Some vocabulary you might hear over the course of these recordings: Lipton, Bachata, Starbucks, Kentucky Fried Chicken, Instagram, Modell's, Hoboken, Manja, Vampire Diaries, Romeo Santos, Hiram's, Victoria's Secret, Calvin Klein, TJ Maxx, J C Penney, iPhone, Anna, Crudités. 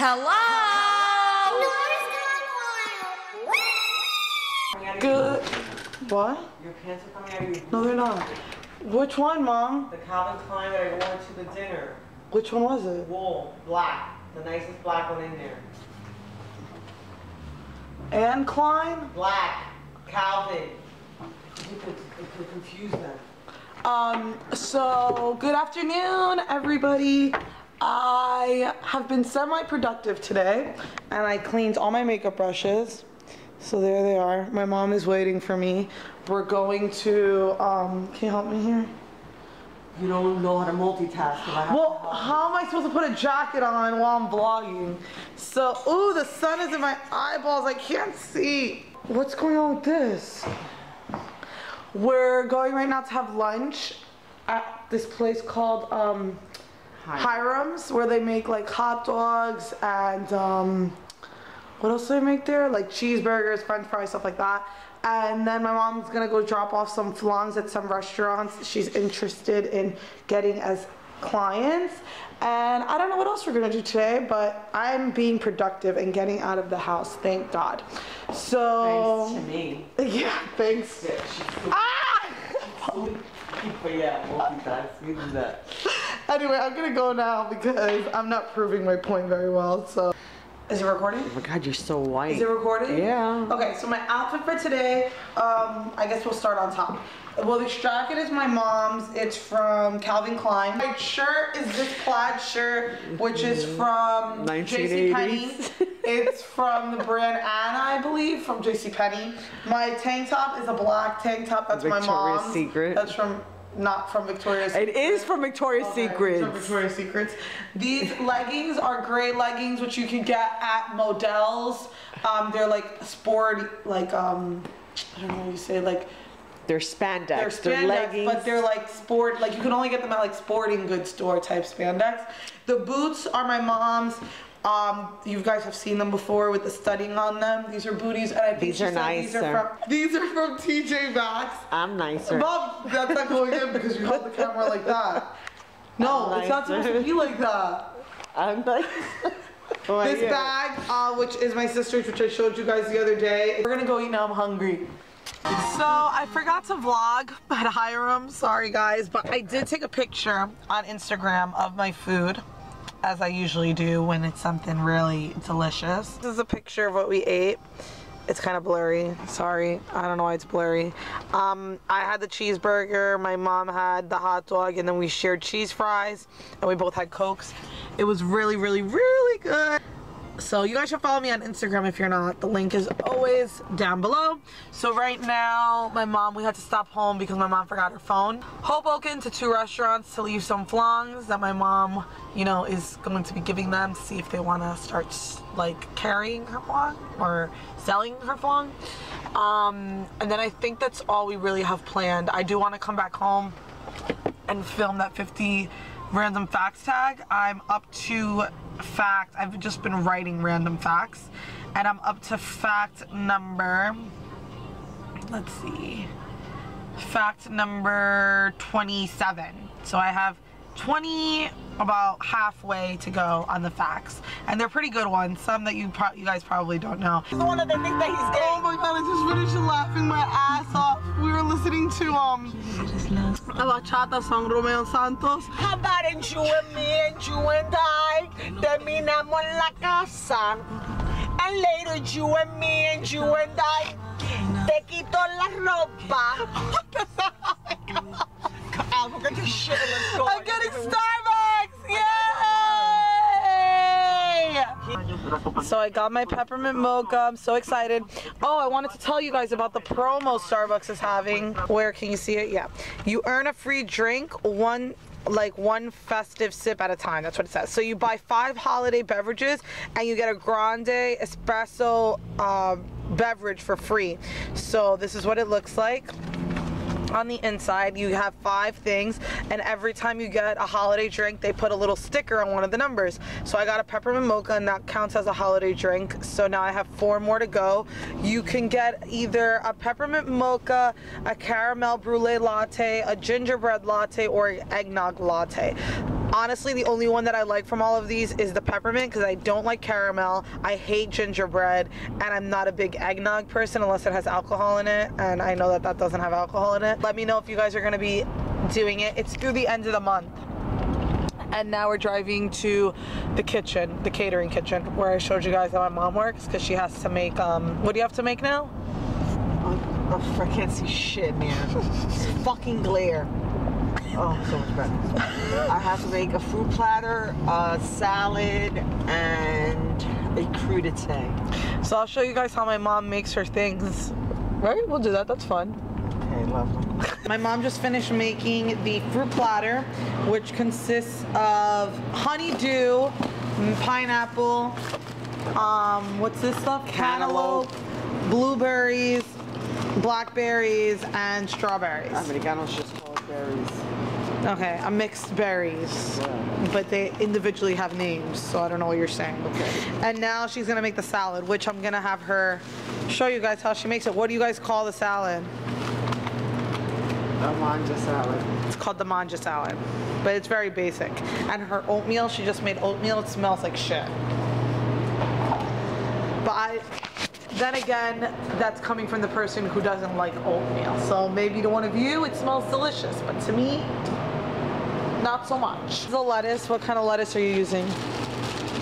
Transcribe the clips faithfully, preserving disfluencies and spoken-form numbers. Hello? Hello. No, good. What? Your pants are coming out of your jeans. No, they're not. Which one, Mom? The Calvin Klein that I wore to the dinner. Which one was it? Wool, black. The nicest black one in there. And Klein? Black. Calvin. You could, you could confuse them. Um, so, good afternoon, everybody. I have been semi-productive today, and I cleaned all my makeup brushes. So there they are. My mom is waiting for me. We're going to, um, can you help me here? You don't know how to multitask. I have well, to how am I supposed to put a jacket on while I'm vlogging? So, ooh, the sun is in my eyeballs. I can't see. What's going on with this? We're going right now to have lunch at this place called, um, Hiram's, where they make like hot dogs and um, what else do they make there? Like cheeseburgers, french fries, stuff like that. And then my mom's gonna go drop off some flans at some restaurants she's interested in getting as clients. And I don't know what else we're gonna do today, but I'm being productive and getting out of the house, thank God. So. Thanks to me. Yeah, thanks. Yeah, she's ah! But yeah, multitask, we do that. Anyway, I'm gonna go now because I'm not proving my point very well, so. Is it recording? Oh my God, you're so white. Is it recording? Yeah. Okay, so my outfit for today, um, I guess we'll start on top. Well, this jacket is my mom's. It's from Calvin Klein. My shirt is this plaid shirt, which is from J C Penney. It's from the brand Anna, I believe, from J C Penney. My tank top is a black tank top. That's Victoria's my mom's. Victoria's Secret. That's from... Not from Victoria's Secret. It is from Victoria's okay, Secret. From Victoria's Secret. These leggings are gray leggings, which you can get at Modell's. Um, they're like sport, like um, I don't know what you say, like. They're spandex. They're spandex, they're leggings. But they're like sport, like you can only get them at like sporting goods store type spandex. The boots are my mom's. Um, you guys have seen them before with the studding on them. These are booties, and I think these are nice. These are from these are from T J Maxx. I'm nicer. Bob, that's not going in because you hold the camera like that. No, it's not supposed to be like that. I'm nice. Oh, this yeah. bag, uh, which is my sister's, which I showed you guys the other day. We're gonna go eat now. I'm hungry. So I forgot to vlog at Hiram. Sorry guys, but I did take a picture on Instagram of my food, as I usually do when it's something really delicious. This is a picture of what we ate. It's kind of blurry, sorry. I don't know why it's blurry. Um, I had the cheeseburger, my mom had the hot dog, and then we shared cheese fries, and we both had Cokes. It was really, really, really good. So you guys should follow me on Instagram if you're not. The link is always down below. So right now, my mom, we had to stop home because my mom forgot her phone. Hoboken to two restaurants to leave some flans that my mom, you know, is going to be giving them to see if they want to start like carrying her flan or selling her flan. Um, and then I think that's all we really have planned. I do want to come back home and film that fifty random facts tag. I'm up to fact, I've just been writing random facts, and I'm up to fact number, let's see, fact number twenty-seven. So I have twenty, about halfway to go on the facts, and they're pretty good ones, some that you pro you guys probably don't know. The one that they think that he's gay. Oh my God, I just finished laughing my ass off. We were listening to um a bachata song, Romeo Santos. How about it, you and me and you and I, terminamos la casa, and later you and me and you and I, te quito la ropa. I'm getting Starbucks! Yay! So I got my peppermint mocha. I'm so excited. Oh, I wanted to tell you guys about the promo Starbucks is having. Where can you see it? Yeah. You earn a free drink, one like one festive sip at a time. That's what it says. So you buy five holiday beverages and you get a grande espresso uh, beverage for free. So this is what it looks like. On the inside, you have five things, and every time you get a holiday drink, they put a little sticker on one of the numbers. So I got a peppermint mocha, and that counts as a holiday drink. So now I have four more to go. You can get either a peppermint mocha, a caramel brulee latte, a gingerbread latte, or an eggnog latte. Honestly, the only one that I like from all of these is the peppermint, because I don't like caramel, I hate gingerbread, and I'm not a big eggnog person unless it has alcohol in it, and I know that that doesn't have alcohol in it. Let me know if you guys are going to be doing it. It's through the end of the month. And now we're driving to the kitchen, the catering kitchen, where I showed you guys that my mom works, because she has to make, um, what do you have to make now? Oh, I can't see shit, man. It's fucking glare. Oh, so much better. I have to make a fruit platter, a salad, and a crudité. So I'll show you guys how my mom makes her things. Right? We'll do that. That's fun. Okay, lovely. My mom just finished making the fruit platter, which consists of honeydew, pineapple, um, what's this stuff? Cantaloupe, Cantaloupe blueberries, blackberries, and strawberries. Americanos just call it berries. Okay, a mixed berries, yeah. But they individually have names, so I don't know what you're saying. Okay. And now she's gonna make the salad, which I'm gonna have her show you guys how she makes it. What do you guys call the salad? The Manja salad. It's called the Manja salad, but it's very basic. And her oatmeal, she just made oatmeal. It smells like shit. But I, then again, that's coming from the person who doesn't like oatmeal. So maybe to one of you, it smells delicious, but to me, not so much. The lettuce, what kind of lettuce are you using?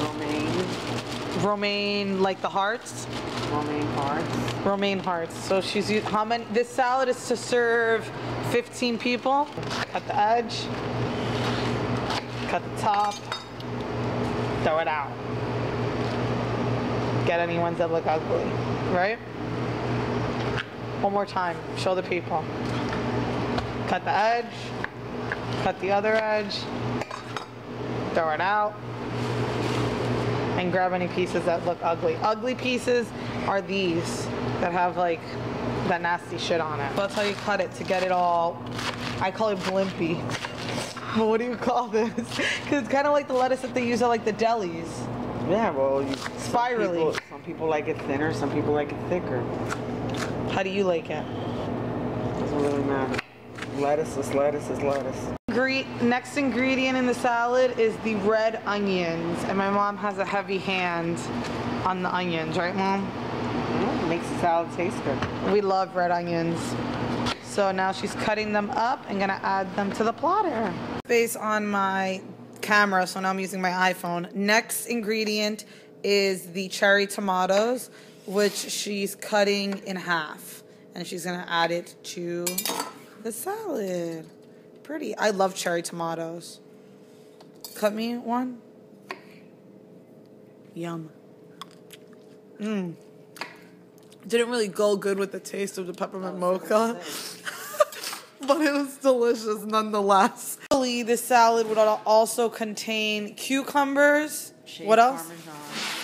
Romaine. Romaine, like the hearts? Romaine hearts. Romaine hearts. So she's used, how many, this salad is to serve fifteen people. Cut the edge, cut the top, throw it out. Get any ones that look ugly, right? One more time, show the people. Cut the edge, cut the other edge, throw it out, and grab any pieces that look ugly. Ugly pieces are these that have like that nasty shit on it. That's how you cut it to get it all, I call it blimpy. But what do you call this? Because it's kind of like the lettuce that they use at like the delis. Yeah, well, you, spirally. Some people, some people like it thinner, some people like it thicker. How do you like it? Doesn't really matter. Lettuce is lettuce is lettuce. Next ingredient in the salad is the red onions, and my mom has a heavy hand on the onions, right, Mom? Yeah, makes the salad taste good. We love red onions. So now she's cutting them up and gonna add them to the platter. Based on my camera, so now I'm using my iPhone. Next ingredient is the cherry tomatoes, which she's cutting in half, and she's gonna add it to the salad. Pretty. I love cherry tomatoes. Cut me one. Yum. Mmm. Didn't really go good with the taste of the peppermint mocha. But it was delicious nonetheless. This salad would also contain cucumbers. Shaved what else? Parmesan.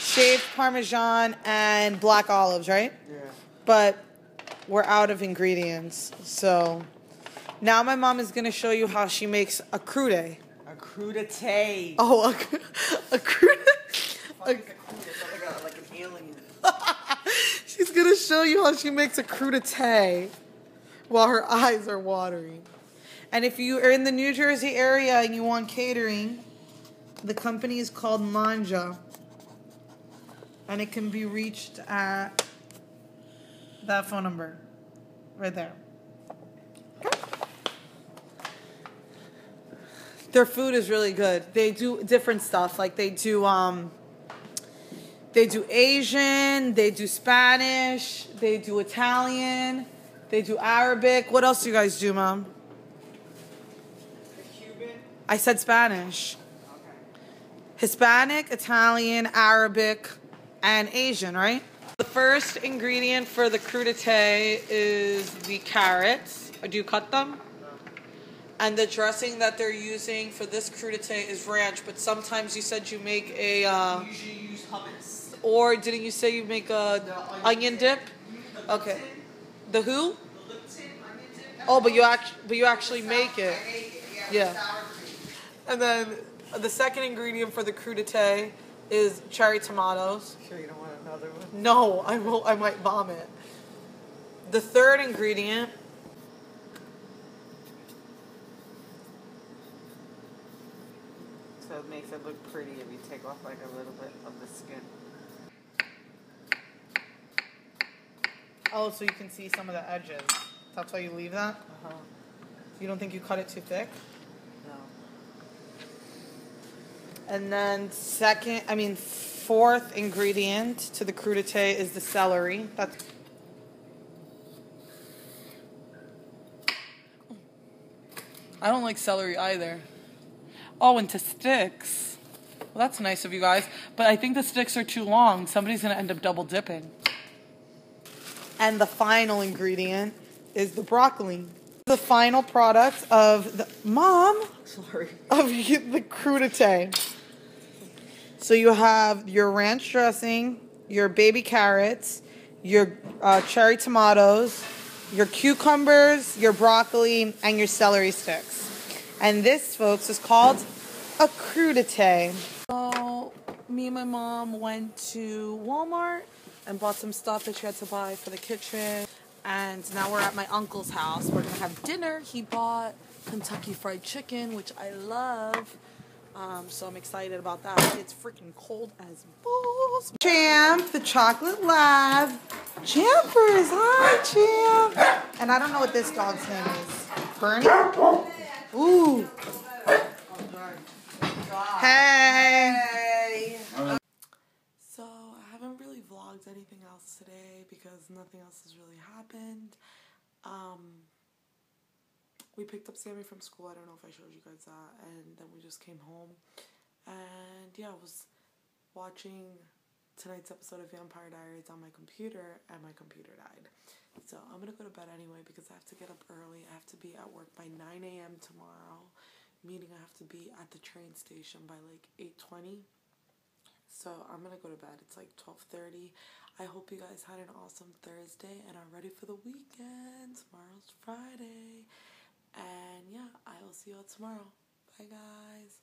Shaved Parmesan and black olives, right? Yeah. But we're out of ingredients. So now my mom is going to show you how she makes a crudité. A crudité. Oh, a, a crudité. A, a crudité. Like an alien. She's going to show you how she makes a crudité. While her eyes are watering. And if you are in the New Jersey area and you want catering, the company is called Manja. And it can be reached at that phone number. Right there. Their food is really good. They do different stuff. Like they do, um, they do Asian, they do Spanish, they do Italian. They do Arabic. What else do you guys do, Mom? Cuban. I said Spanish. Okay. Hispanic, Italian, Arabic, and Asian, right? The first ingredient for the crudité is the carrots. Do you cut them? No. And the dressing that they're using for this crudité is ranch, but sometimes you said you make a... Uh, you usually use hummus. Or didn't you say you make a onion, onion dip? dip? Okay. The who? The Lipton, onion dip. Oh, but you actually but you actually make it. I make it. Yeah. yeah. And then the second ingredient for the crudité is cherry tomatoes. Sure, you don't want another one? No, I will. I might vomit. The third ingredient makes it look pretty if you take off like a little bit of the skin. Oh, so you can see some of the edges. That's why you leave that? Uh-huh. You don't think you cut it too thick? No. And then second, I mean fourth ingredient to the crudité is the celery. That's I don't like celery either. Oh, and to sticks. Well, that's nice of you guys, but I think the sticks are too long. Somebody's going to end up double dipping. And the final ingredient is the broccoli. The final product of the mom sorry of the crudité. So you have your ranch dressing, your baby carrots, your uh, cherry tomatoes, your cucumbers, your broccoli, and your celery sticks. And this, folks, is called a crudité. So me and my mom went to Walmart and bought some stuff that she had to buy for the kitchen. And now we're at my uncle's house. We're gonna have dinner. He bought Kentucky Fried Chicken, which I love. Um, so I'm excited about that. It's freaking cold as balls. Champ, the chocolate lab. Champers, hi Champ. And I don't know what this dog's name is. Bernie? Ooh. Hey. hey. Vlogged anything else today because nothing else has really happened. Um, we picked up Sammy from school. I don't know if I showed you guys that, and then we just came home, and yeah, I was watching tonight's episode of Vampire Diaries on my computer, and my computer died. So I'm gonna go to bed anyway because I have to get up early. I have to be at work by nine A M tomorrow, meaning I have to be at the train station by like eight twenty. So I'm going to go to bed. It's like twelve thirty. I hope you guys had an awesome Thursday and are ready for the weekend. Tomorrow's Friday. And yeah, I will see y'all tomorrow. Bye, guys.